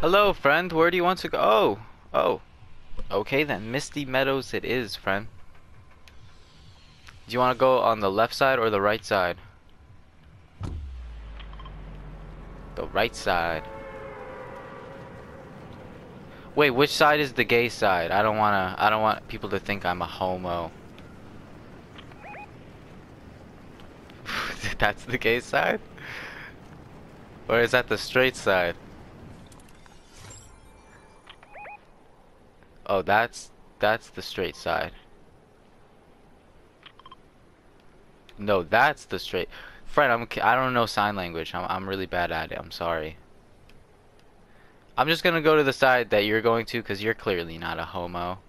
Hello, friend. Where do you want to go? Oh. Okay, then. Misty Meadows it is, friend. Do you want to go on the left side or the right side? The right side. Wait, which side is the gay side? I don't want people to think I'm a homo. That's the gay side? Or is that the straight side? Oh, that's the straight side. No, that's the straight. Fred, I don't know sign language. I'm really bad at it. I'm sorry. I'm just gonna go to the side that you're going to, cause you're clearly not a homo.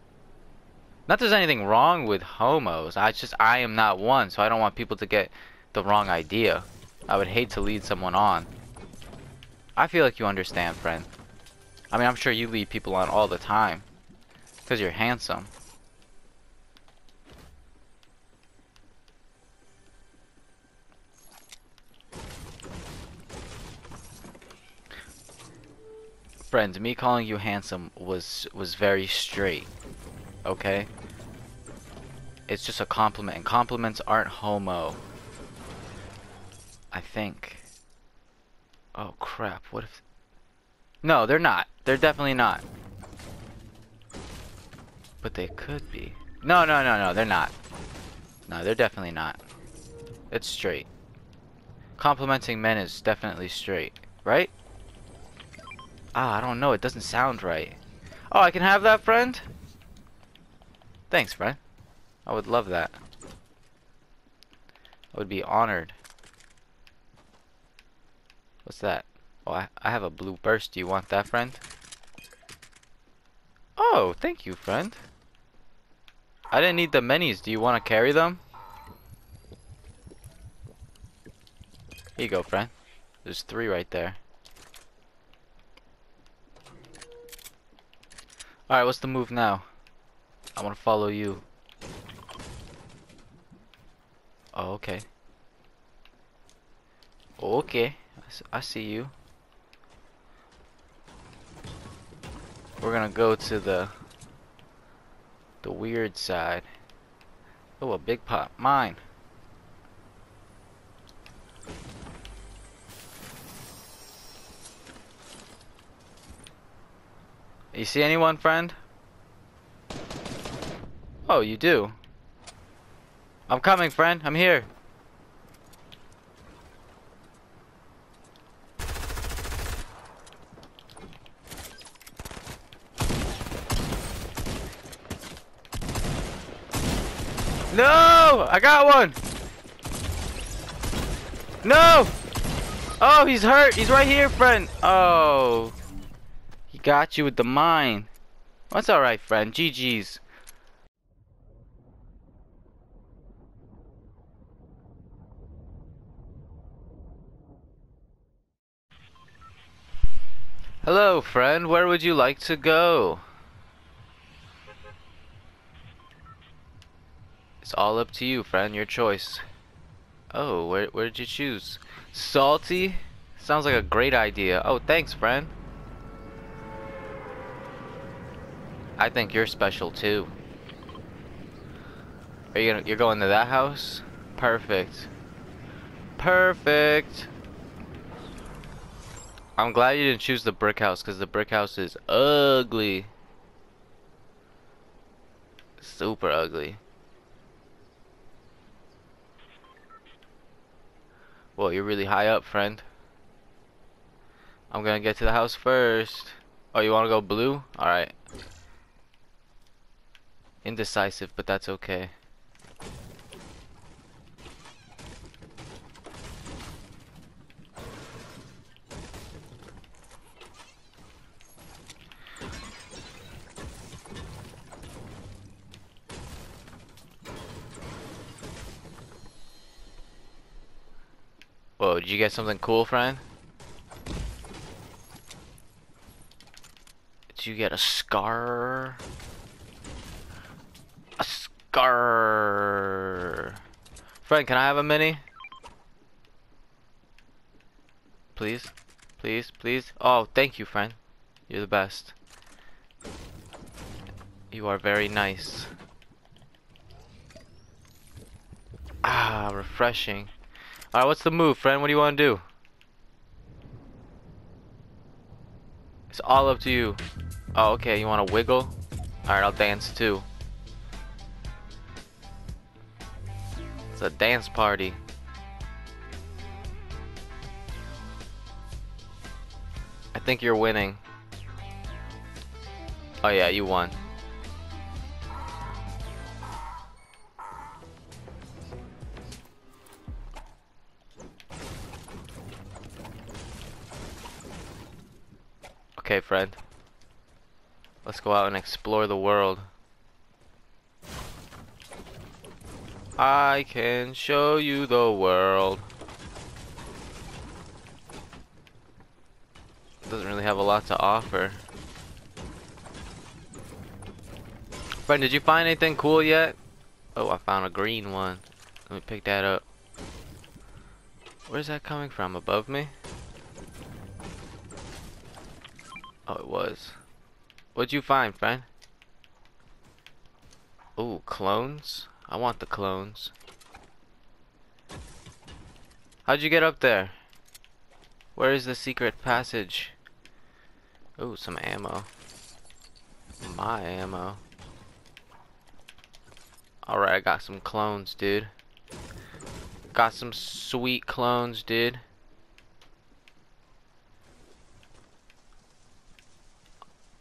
Not there's anything wrong with homos. I am not one, so I don't want people to get the wrong idea. I would hate to lead someone on. I feel like you understand, friend. I mean, I'm sure you lead people on all the time. Because you're handsome. Friend, me calling you handsome was very straight. Okay? It's just a compliment, and compliments aren't homo. I think. Oh crap, what if... No, they're not. They're definitely not. But they could be. No, they're not. No, they're definitely not. It's straight. Complimenting men is definitely straight, right? Ah, I don't know. It doesn't sound right. Oh, I can have that, friend? Thanks, friend. I would love that. I would be honored. What's that? Oh, I have a blue burst. Do you want that, friend? Oh, thank you, friend. I didn't need the minis. Do you want to carry them? Here you go, friend. There's 3 right there. Alright, what's the move now? I want to follow you. Oh, okay. Okay. I see you. We're gonna go to the weird side. Oh, a big pot. Mine. You see anyone, friend? Oh, you do. I'm coming, friend. I'm here. No! I got one! No! Oh, he's hurt! He's right here, friend! Oh. He got you with the mine. That's alright, friend. GG's. Hello, friend. Where would you like to go? It's all up to you, friend. Your choice. Oh, where did you choose? Salty? Sounds like a great idea. Oh, thanks, friend. I think you're special too. You're going to that house? Perfect. Perfect. I'm glad you didn't choose the brick house, because the brick house is ugly. Super ugly. Whoa, you're really high up, friend. I'm gonna get to the house first. Oh, you wanna go blue? Alright. Indecisive, but that's okay. Whoa, did you get something cool, friend? Did you get a scar? A scar! Friend, can I have a mini? Please? Please, please? Oh, thank you, friend. You're the best. You are very nice. Ah, refreshing. Alright, what's the move, friend? What do you want to do? It's all up to you. Oh, okay, you want to wiggle? Alright, I'll dance too. It's a dance party. I think you're winning. Oh yeah, you won. Okay, friend. Let's go out and explore the world. I can show you the world. Doesn't really have a lot to offer. Friend, did you find anything cool yet? Oh, I found a green one. Let me pick that up. Where's that coming from? Above me? Oh, it was. What'd you find, friend? Ooh, clones? I want the clones. How'd you get up there? Where is the secret passage? Ooh, some ammo. My ammo. Alright, I got some clones, dude. Got some sweet clones, dude.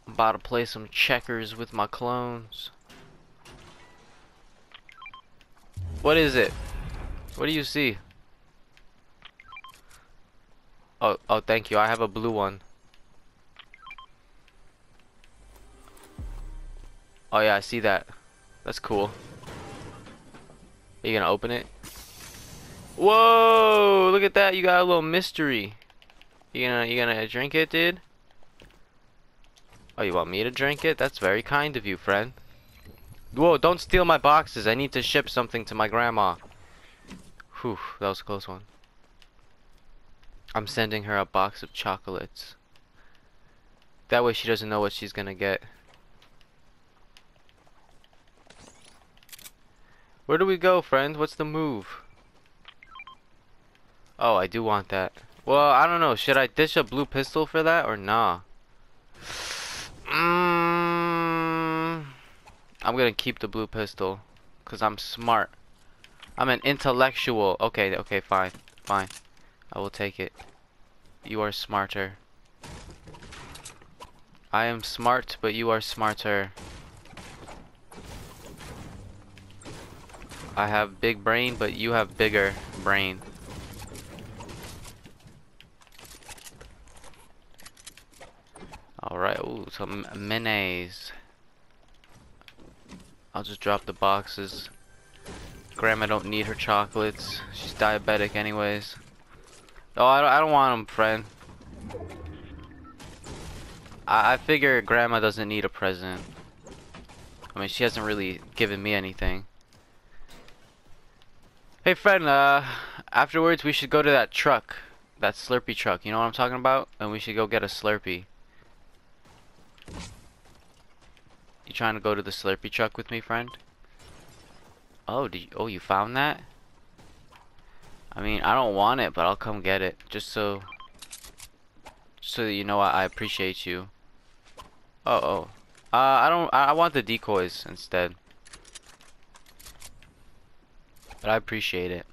I'm about to play some checkers with my clones. What is it? What do you see? Oh, thank you. I have a blue one. Oh yeah, I see that. That's cool. Are you gonna open it? Whoa! Look at that. You got a little mystery. You gonna drink it, dude? Oh, you want me to drink it? That's very kind of you, friend. Whoa, don't steal my boxes. I need to ship something to my grandma. Whew, that was a close one. I'm sending her a box of chocolates. That way she doesn't know what she's gonna get. Where do we go, friend? What's the move? Oh, I do want that. Well, I don't know. Should I dish a blue pistol for that or nah? I'm gonna keep the blue pistol because I'm smart. I'm an intellectual. Okay, fine. I will take it. You are smarter. I am smart, but you are smarter. I have big brain, but you have bigger brain. Alright, ooh, some minis. I'll just drop the boxes. Grandma don't need her chocolates. She's diabetic anyways. Oh, I don't want them, friend. I figure Grandma doesn't need a present. I mean, she hasn't really given me anything. Hey, friend, afterwards we should go to that truck. That Slurpee truck, you know what I'm talking about? And we should go get a Slurpee. You trying to go to the Slurpee truck with me, friend? Oh, you found that? I mean, I don't want it, but I'll come get it. Just so that you know I appreciate you. I want the decoys instead. But I appreciate it.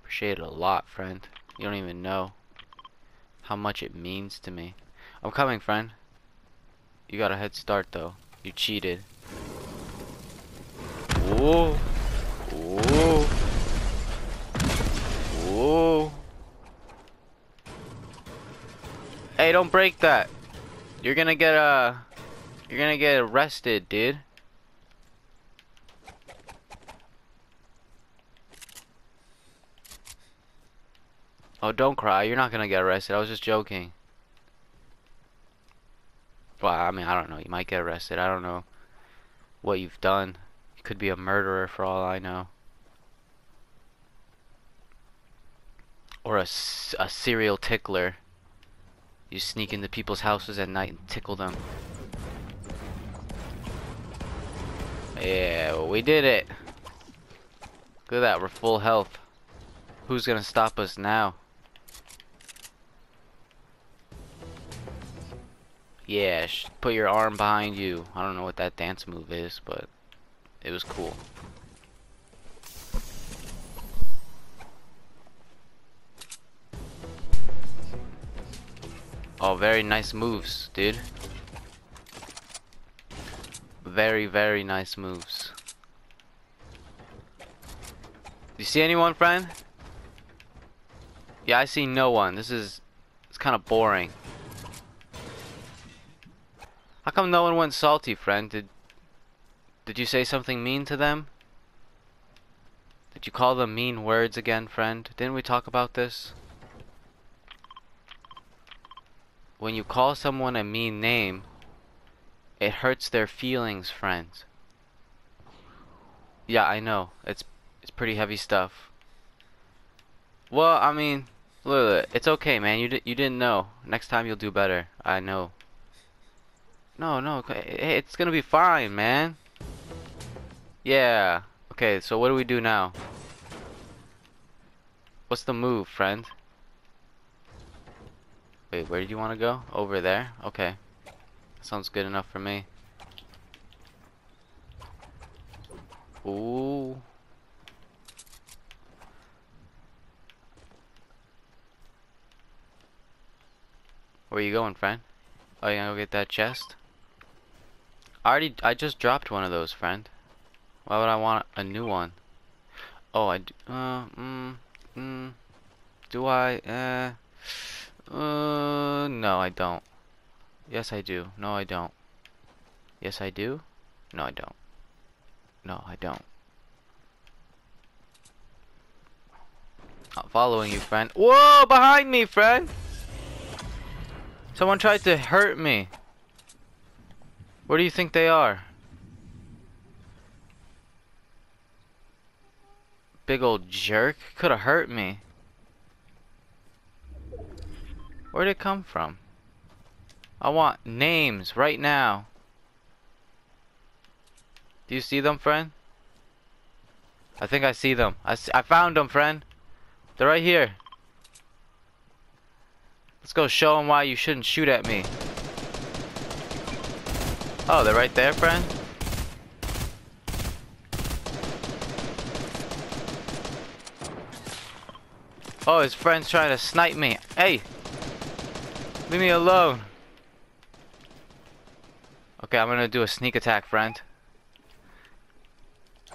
Appreciate it a lot, friend. You don't even know how much it means to me. I'm coming, friend. You got a head start though. You cheated. Whoa. Whoa. Whoa. Hey, don't break that. You're gonna get arrested, dude. Oh, don't cry. You're not gonna get arrested. I was just joking. Well, I mean, I don't know. You might get arrested. I don't know what you've done. You could be a murderer for all I know. Or a serial tickler. You sneak into people's houses at night and tickle them. Yeah, we did it. Look at that, we're full health. Who's gonna stop us now? Yeah, put your arm behind you. I don't know what that dance move is, but it was cool. Oh, very nice moves, dude. Very, very nice moves. You see anyone, friend? Yeah, I see no one. It's kind of boring. How come no one went salty, friend? Did you say something mean to them? Did you call them mean words again, friend? Didn't we talk about this? When you call someone a mean name, it hurts their feelings, friend. Yeah, I know. It's pretty heavy stuff. Well, I mean, look, it's okay, man. You didn't know. Next time you'll do better. I know. No, it's gonna be fine, man. Yeah. Okay, so what do we do now? What's the move, friend? Wait, where do you want to go? Over there? Okay. Sounds good enough for me. Ooh. Where you going, friend? Oh, you gonna go get that chest? I just dropped one of those, friend. Why would I want a new one? Oh, no, I don't. Yes, I do. No, I don't. Yes, I do. No, I don't. No, I don't. I'm following you, friend. Whoa, behind me, friend! Someone tried to hurt me. Where do you think they are? Big old jerk. Could have hurt me. Where'd it come from? I want names right now. Do you see them, friend? I think I see them. I found them, friend. They're right here. Let's go show them why you shouldn't shoot at me. Oh, they're right there, friend. Oh, his friend's trying to snipe me. Hey! Leave me alone. Okay, I'm gonna do a sneak attack, friend.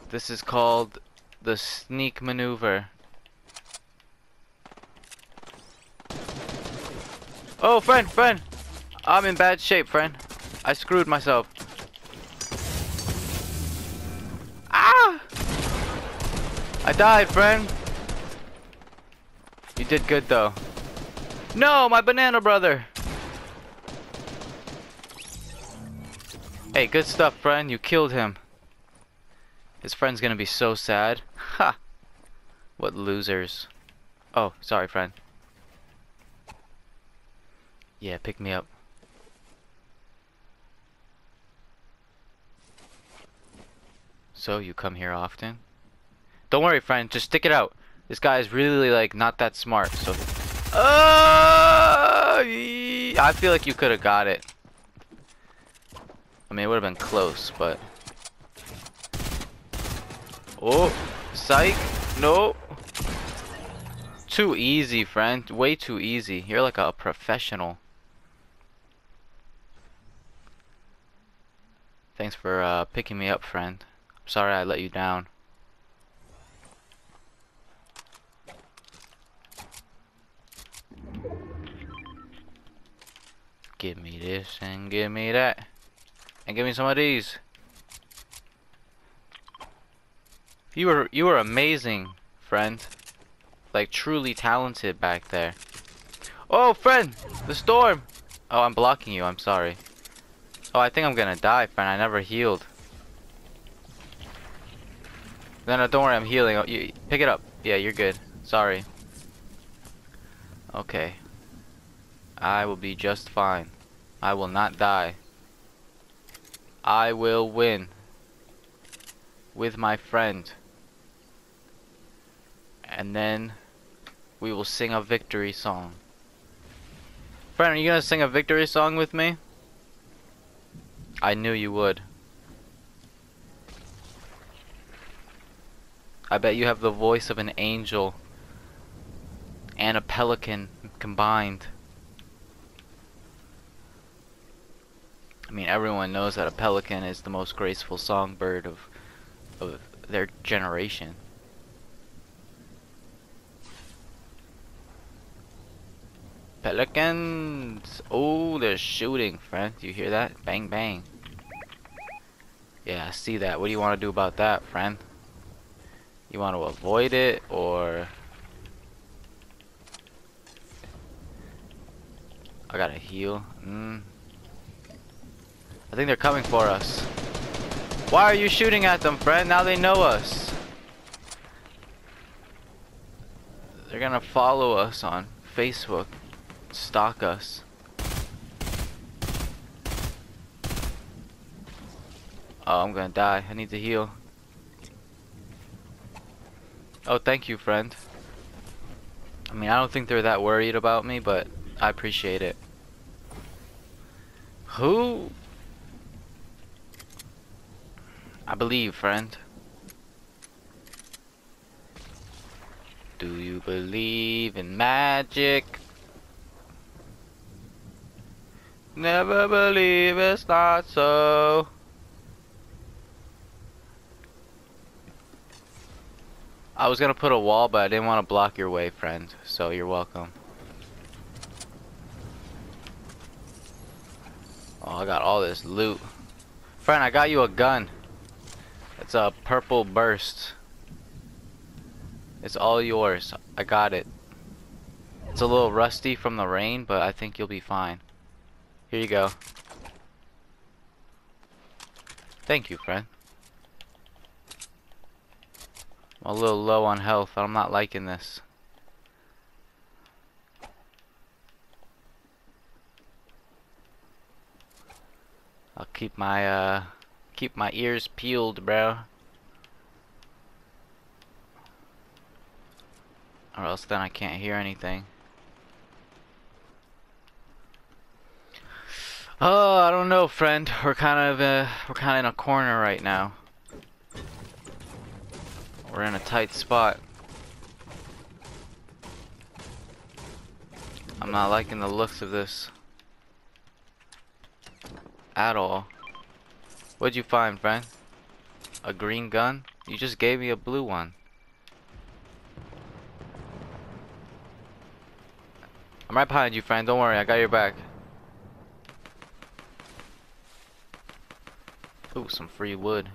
This is called the sneak maneuver. Oh, friend! I'm in bad shape, friend. I screwed myself. Ah! I died, friend. You did good, though. No, my banana brother! Hey, good stuff, friend. You killed him. His friend's gonna be so sad. Ha! What losers. Oh, sorry, friend. Yeah, pick me up. So, you come here often? Don't worry, friend. Just stick it out. This guy is really, like, not that smart. So, I feel like you could have got it. I mean, it would have been close, but... Oh, psych. No. Too easy, friend. Way too easy. You're like a professional. Thanks for picking me up, friend. I'm sorry I let you down. Give me this and give me that. And give me some of these. You were amazing, friend. Like, truly talented back there. Oh, friend! The storm! Oh, I'm blocking you. I'm sorry. Oh, I think I'm gonna die, friend. I never healed. No, don't worry. I'm healing. Oh, you pick it up. Yeah, you're good. Sorry. Okay. I will be just fine. I will not die. I will win with my friend, and then we will sing a victory song. Friend, are you gonna sing a victory song with me? I knew you would. I bet you have the voice of an angel and a pelican combined. I mean, everyone knows that a pelican is the most graceful songbird of their generation. Pelicans! Oh, they're shooting, friend. You hear that? Bang, bang. Yeah, I see that. What do you want to do about that, friend? You want to avoid it, or... I gotta heal. I think they're coming for us. Why are you shooting at them, friend? Now they know us. They're gonna follow us on Facebook. Stalk us. Oh, I'm gonna die. I need to heal. Oh, thank you, friend. I mean, I don't think they're that worried about me, but I appreciate it. Who? I believe, friend. Do you believe in magic? Never believe it's not so. I was gonna put a wall, but I didn't want to block your way, friend, so you're welcome. Oh, I got all this loot. Friend, I got you a gun. It's a purple burst. It's all yours. I got it. It's a little rusty from the rain, but I think you'll be fine. Here you go. Thank you, friend. I'm a little low on health. I'm not liking this. I'll keep my ears peeled, bro. Or else then I can't hear anything. Oh, I don't know, friend. We're kind of in a corner right now. We're in a tight spot. I'm not liking the looks of this at all. What'd you find, friend? A green gun? You just gave me a blue one. I'm right behind you, friend. Don't worry, I got your back. Ooh, some free wood.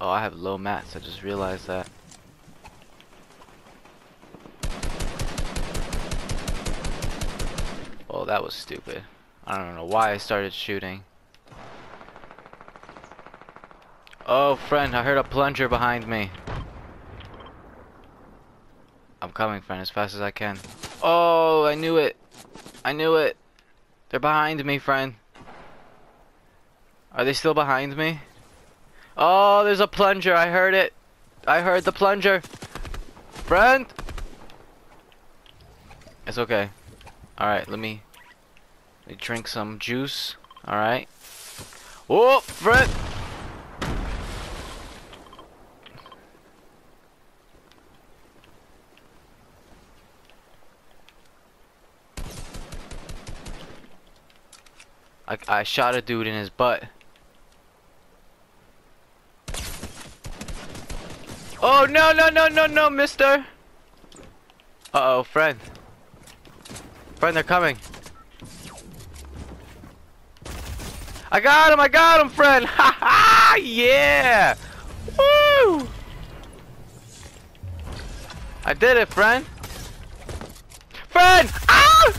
Oh, I have low mats. I just realized that. Oh, that was stupid. I don't know why I started shooting. Oh, friend, I heard a plunger behind me. I'm coming, friend, as fast as I can. Oh, I knew it. I knew it. They're behind me, friend. Are they still behind me? Oh, there's a plunger. I heard it. I heard the plunger. Friend? It's okay. Alright, let me drink some juice. Alright. Oh, friend! I shot a dude in his butt. Oh, no, no, no, no, no, mister. Uh-oh, friend. Friend, they're coming. I got him, friend. Ha ha, yeah. Woo. I did it, friend. Friend, ah!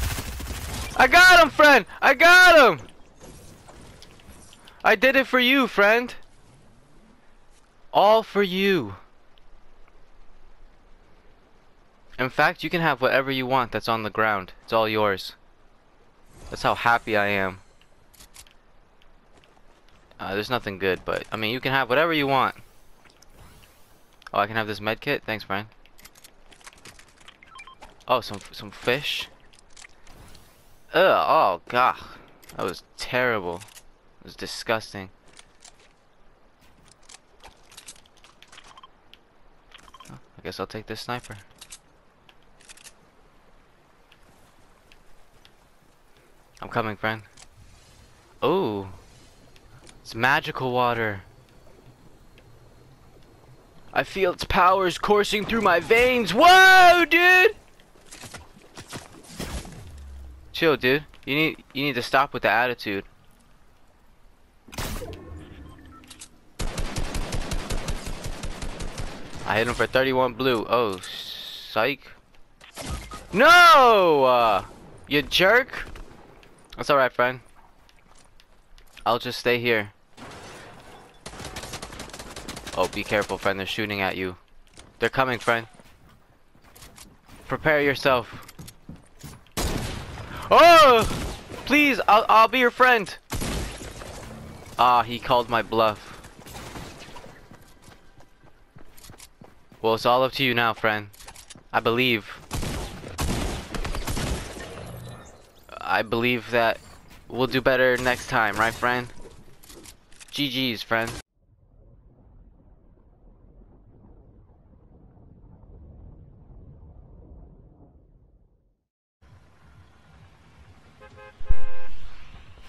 I got him, friend. I got him. I did it for you, friend. All for you. In fact, you can have whatever you want that's on the ground. It's all yours. That's how happy I am. There's nothing good, but I mean, you can have whatever you want. Oh, I can have this med kit. Thanks, Brian. Oh, some fish. Ugh, oh god, that was terrible. It was disgusting. Oh, I guess I'll take this sniper. I'm coming, friend. Oh, it's magical water. I feel its powers coursing through my veins. Whoa, dude! Chill, dude. You need to stop with the attitude. I hit him for 31 blue. Oh, psych. No! You jerk! That's alright, friend. I'll just stay here. Oh, be careful, friend. They're shooting at you. They're coming, friend. Prepare yourself. Oh! Please, I'll be your friend. Ah, he called my bluff. Well, it's all up to you now, friend. I believe. I believe that we'll do better next time, right, friend? GG's, friend.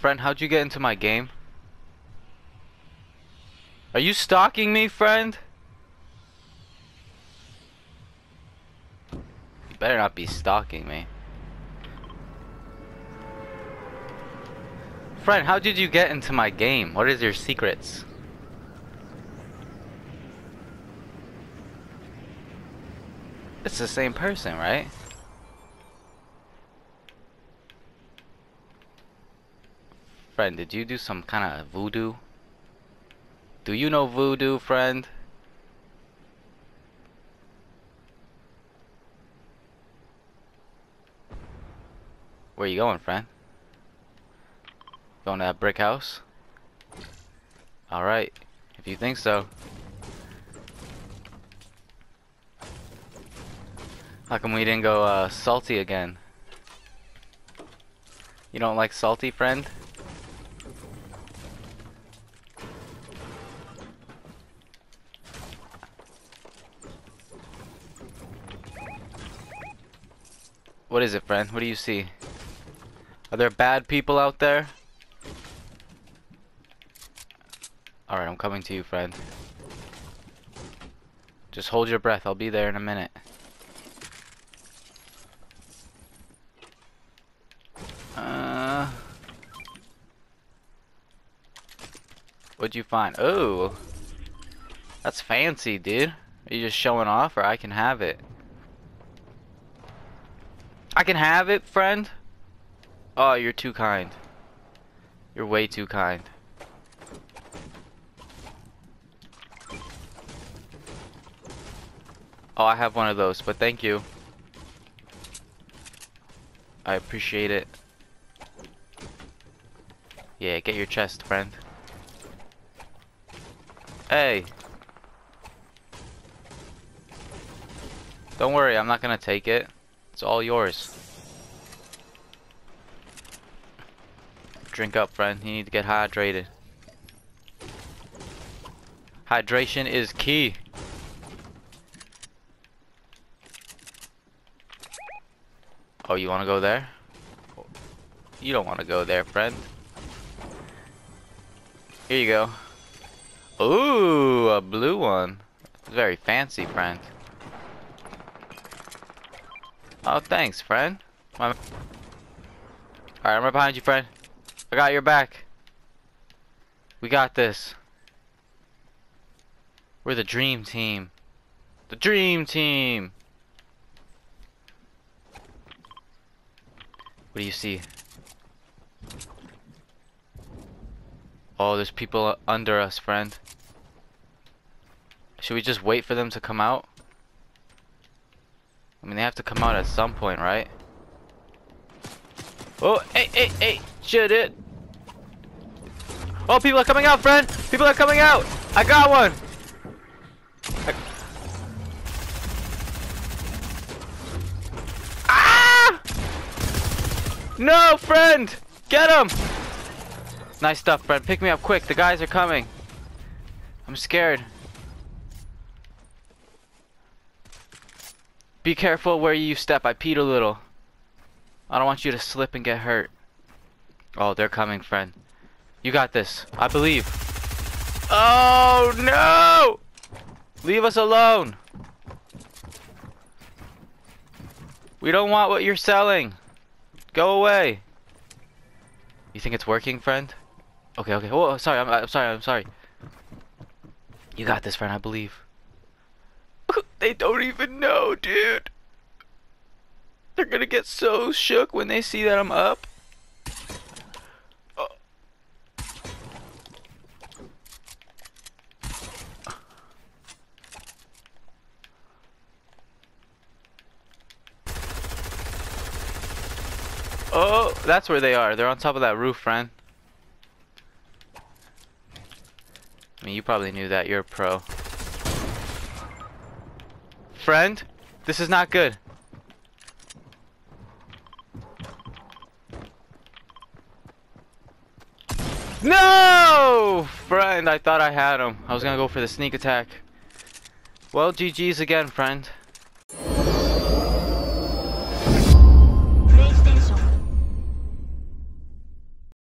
Friend, how'd you get into my game? Are you stalking me, friend? You better not be stalking me. Friend, how did you get into my game? What is your secrets? It's the same person, right? Friend, did you do some kind of voodoo? Do you know voodoo, friend? Where you going, friend? Going to that brick house? Alright, if you think so. How come we didn't go salty again? You don't like salty, friend? What is it, friend? What do you see? Are there bad people out there? Alright, I'm coming to you, friend. Just hold your breath. I'll be there in a minute. What'd you find? Oh! That's fancy, dude. Are you just showing off, or I can have it? I can have it, friend. Oh, you're too kind. You're way too kind. Oh, I have one of those, but thank you. I appreciate it. Yeah, get your chest, friend. Hey. Don't worry, I'm not gonna take it. It's all yours. Drink up, friend. You need to get hydrated. Hydration is key. Oh, you want to go there? You don't want to go there, friend. Here you go. Ooh, a blue one. Very fancy, friend. Oh, thanks, friend. Alright, I'm right behind you, friend. I got your back. We got this. We're the dream team. The dream team! What do you see? Oh, there's people under us, friend. Should we just wait for them to come out? I mean, they have to come out at some point, right? Oh, hey, shit it. Oh, people are coming out, friend. People are coming out. I got one. Ah! No, friend. Get him. Nice stuff, friend. Pick me up quick. The guys are coming. I'm scared. Be careful where you step. I peed a little. I don't want you to slip and get hurt. Oh, they're coming, friend. You got this. I believe. Oh, no! Leave us alone. We don't want what you're selling. Go away. You think it's working, friend? Okay. Oh, sorry. I'm sorry. You got this, friend. I believe. They don't even know, dude. They're gonna get so shook when they see that I'm up. Oh. Oh, that's where they are. They're on top of that roof, friend. I mean, you probably knew that. You're a pro. Friend, this is not good. No! Friend, I thought I had him. I was gonna go for the sneak attack. Well, GG's again, friend.